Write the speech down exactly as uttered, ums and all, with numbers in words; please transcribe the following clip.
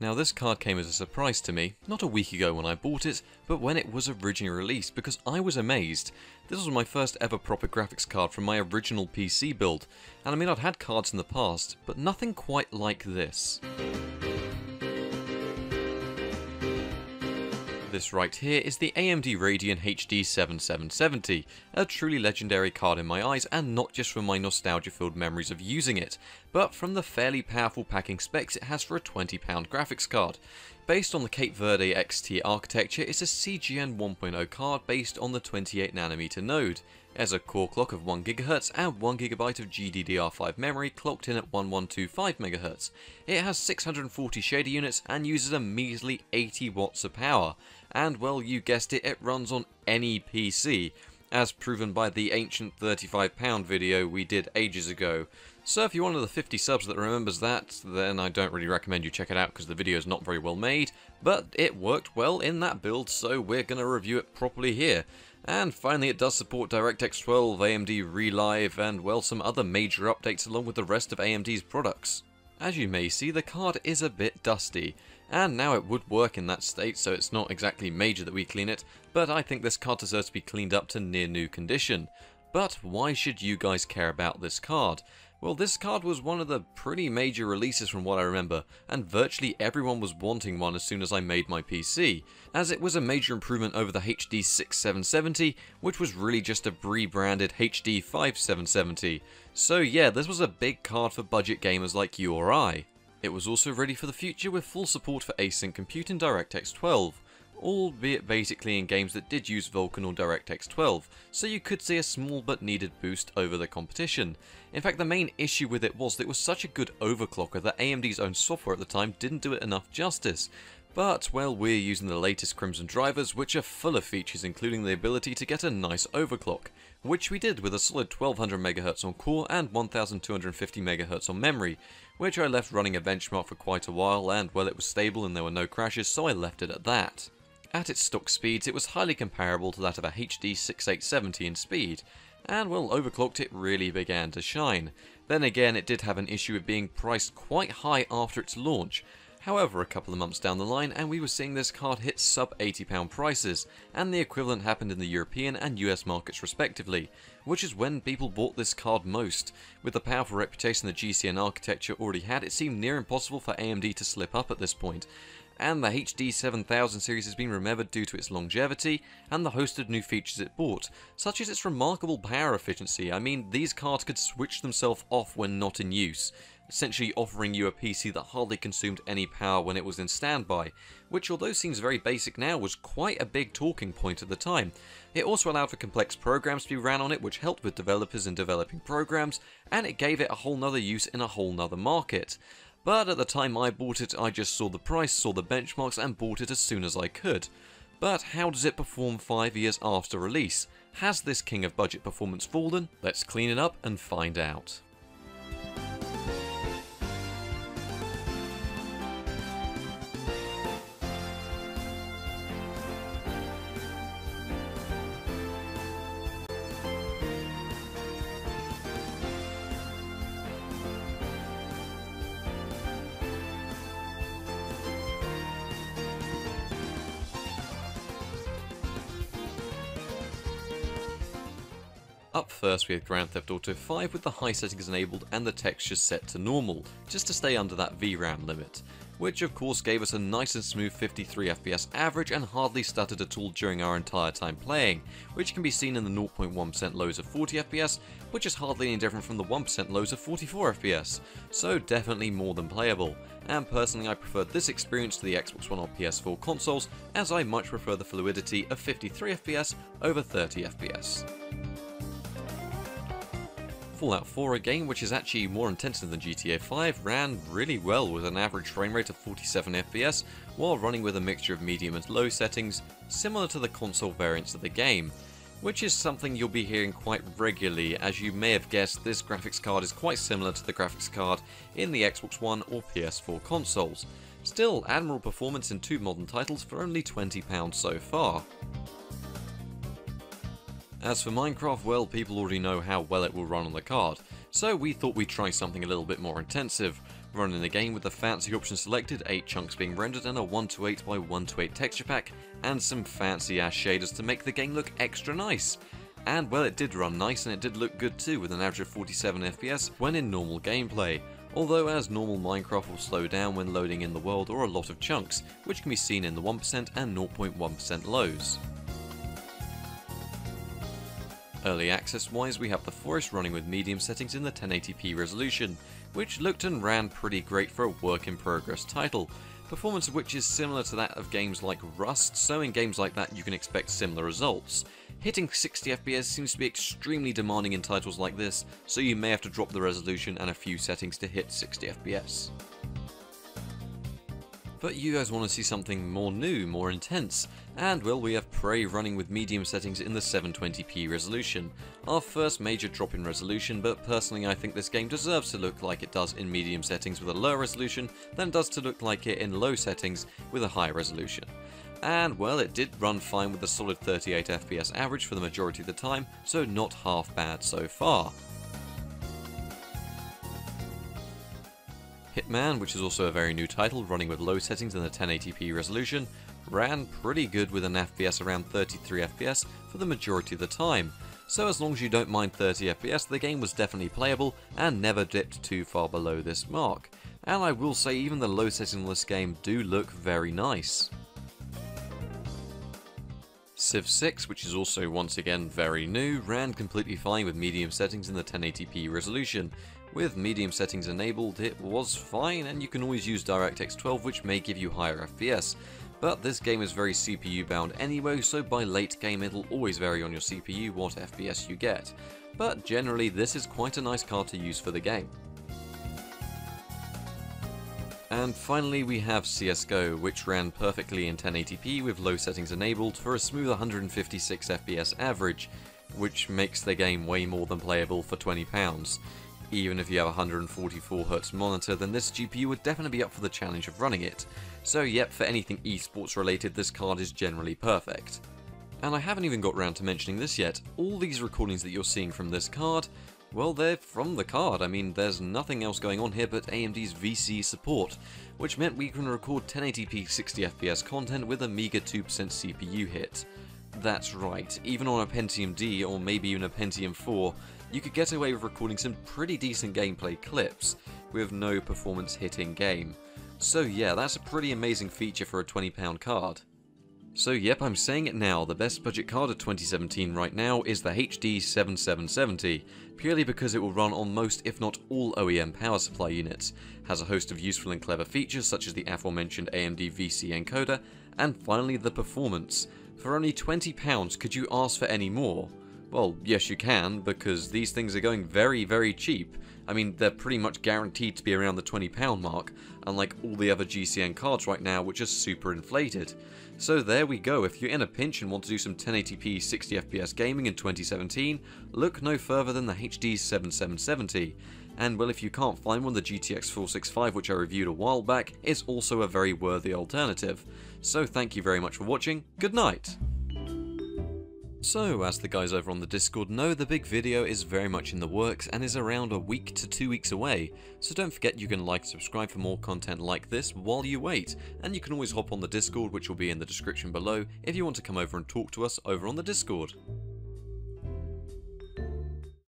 Now this card came as a surprise to me, not a week ago when I bought it, but when it was originally released, because I was amazed. This was my first ever proper graphics card from my original P C build, and I mean I'd had cards in the past, but nothing quite like this. This right here is the A M D Radeon H D seventy-seven seventy, a truly legendary card in my eyes, and not just from my nostalgia-filled memories of using it, but from the fairly powerful packing specs it has for a twenty pound graphics card. Based on the Cape Verde X T architecture, it's a C G N one point oh card based on the twenty-eight nanometer node. It has a core clock of one gigahertz and one gigabyte of G D D R five memory clocked in at eleven twenty-five megahertz. It has six hundred forty shader units and uses a measly eighty watts of power. And well, you guessed it, it runs on any P C, as proven by the ancient thirty-five pound video we did ages ago. So if you're one of the fifty subs that remembers that, then I don't really recommend you check it out because the video is not very well made, but it worked well in that build, so we're going to review it properly here. And finally, it does support DirectX twelve, A M D ReLive, and well, some other major updates along with the rest of A M D's products. As you may see, the card is a bit dusty, and now it would work in that state, so it's not exactly major that we clean it, but I think this card deserves to be cleaned up to near new condition. But why should you guys care about this card? Well, this card was one of the pretty major releases from what I remember, and virtually everyone was wanting one as soon as I made my P C, as it was a major improvement over the H D sixty-seven seventy, which was really just a rebranded H D fifty-seven seventy. So yeah, this was a big card for budget gamers like you or I. It was also ready for the future with full support for Async Compute in DirectX twelve, albeit basically in games that did use Vulkan or DirectX twelve, so you could see a small but needed boost over the competition. In fact, the main issue with it was that it was such a good overclocker that A M D's own software at the time didn't do it enough justice. But, well, we're using the latest Crimson drivers, which are full of features including the ability to get a nice overclock, which we did with a solid twelve hundred megahertz on core and one thousand two hundred fifty megahertz on memory, which I left running a benchmark for quite a while, and well, it was stable and there were no crashes, so I left it at that. At its stock speeds, it was highly comparable to that of a H D sixty-eight seventy in speed, and well, overclocked it really began to shine. Then again, it did have an issue with being priced quite high after its launch. However, a couple of months down the line and we were seeing this card hit sub eighty pound prices, and the equivalent happened in the European and U S markets respectively, which is when people bought this card most. With the powerful reputation the G C N architecture already had, it seemed near impossible for A M D to slip up at this point. And the H D seven thousand series has been remembered due to its longevity and the host of new features it brought, such as its remarkable power efficiency. I mean, these cards could switch themselves off when not in use, essentially offering you a P C that hardly consumed any power when it was in standby, which, although seems very basic now, was quite a big talking point at the time. It also allowed for complex programs to be ran on it, which helped with developers in developing programs, and it gave it a whole nother use in a whole nother market. But at the time I bought it, I just saw the price, saw the benchmarks, and bought it as soon as I could. But how does it perform five years after release? Has this king of budget performance fallen? Let's clean it up and find out. Up first we have Grand Theft Auto five with the high settings enabled and the textures set to normal, just to stay under that V RAM limit, which of course gave us a nice and smooth fifty-three F P S average and hardly stuttered at all during our entire time playing, which can be seen in the zero point one percent lows of forty F P S, which is hardly any different from the one percent lows of forty-four F P S, so definitely more than playable. And personally I preferred this experience to the Xbox One or P S four consoles, as I much prefer the fluidity of fifty-three F P S over thirty F P S. Fallout four, a game which is actually more intensive than G T A five, ran really well with an average frame rate of forty-seven F P S while running with a mixture of medium and low settings, similar to the console variants of the game, which is something you'll be hearing quite regularly. As you may have guessed, this graphics card is quite similar to the graphics card in the Xbox One or P S four consoles. Still, admirable performance in two modern titles for only twenty pounds so far. As for Minecraft, well, people already know how well it will run on the card, so we thought we'd try something a little bit more intensive. running the game with the fancy option selected, eight chunks being rendered and a one twenty-eight by one twenty-eight texture pack and some fancy ass shaders to make the game look extra nice. And well, it did run nice and it did look good too, with an average of forty-seven F P S when in normal gameplay. Although as normal, Minecraft will slow down when loading in the world or a lot of chunks, which can be seen in the one percent and zero point one percent lows. Early access wise, we have The Forest running with medium settings in the ten eighty p resolution, which looked and ran pretty great for a work in progress title, performance of which is similar to that of games like Rust, so in games like that you can expect similar results. Hitting sixty F P S seems to be extremely demanding in titles like this, so you may have to drop the resolution and a few settings to hit sixty F P S. But you guys want to see something more new, more intense, and well, we have Prey running with medium settings in the seven twenty p resolution. Our first major drop in resolution, but personally I think this game deserves to look like it does in medium settings with a lower resolution than it does to look like it in low settings with a high resolution. And well, it did run fine with a solid thirty-eight F P S average for the majority of the time, so not half bad so far. Hitman, which is also a very new title, running with low settings in the ten eighty p resolution, ran pretty good with an F P S around thirty-three F P S for the majority of the time. So as long as you don't mind thirty F P S, the game was definitely playable and never dipped too far below this mark. And I will say, even the low settings on this game do look very nice. Civ six, which is also once again very new, ran completely fine with medium settings in the ten eighty p resolution. With medium settings enabled, it was fine, and you can always use DirectX twelve, which may give you higher F P S. But this game is very C P U bound anyway, so by late game it'll always vary on your C P U what F P S you get. But generally this is quite a nice card to use for the game. And finally we have C S G O, which ran perfectly in ten eighty p with low settings enabled for a smooth one fifty-six F P S average, which makes the game way more than playable for twenty pounds. Even if you have a one forty-four hertz monitor, then this G P U would definitely be up for the challenge of running it. So yep, for anything esports related, this card is generally perfect. And I haven't even got around to mentioning this yet, all these recordings that you're seeing from this card, well, they're from the card. I mean, there's nothing else going on here but A M D's V C support, which meant we can record ten eighty p sixty F P S content with a meager two percent C P U hit. That's right, even on a Pentium D or maybe even a Pentium four, you could get away with recording some pretty decent gameplay clips with no performance hitting game. So yeah, that's a pretty amazing feature for a twenty pound card. So yep, I'm saying it now, the best budget card of twenty seventeen right now is the H D seventy-seven seventy, purely because it will run on most if not all O E M power supply units, has a host of useful and clever features such as the aforementioned A M D V C encoder, and finally the performance. For only twenty pounds, could you ask for any more? Well, yes you can, because these things are going very very cheap. I mean, they're pretty much guaranteed to be around the twenty pound mark, unlike all the other G C N cards right now which are super inflated. So there we go, if you're in a pinch and want to do some ten eighty p sixty F P S gaming in twenty seventeen, look no further than the H D seventy-seven seventy. And well, if you can't find one, the G T X four sixty-five, which I reviewed a while back, is also a very worthy alternative. So thank you very much for watching, good night! So, as the guys over on the Discord know, the big video is very much in the works and is around a week to two weeks away, so don't forget you can like and subscribe for more content like this while you wait, and you can always hop on the Discord, which will be in the description below, if you want to come over and talk to us over on the Discord.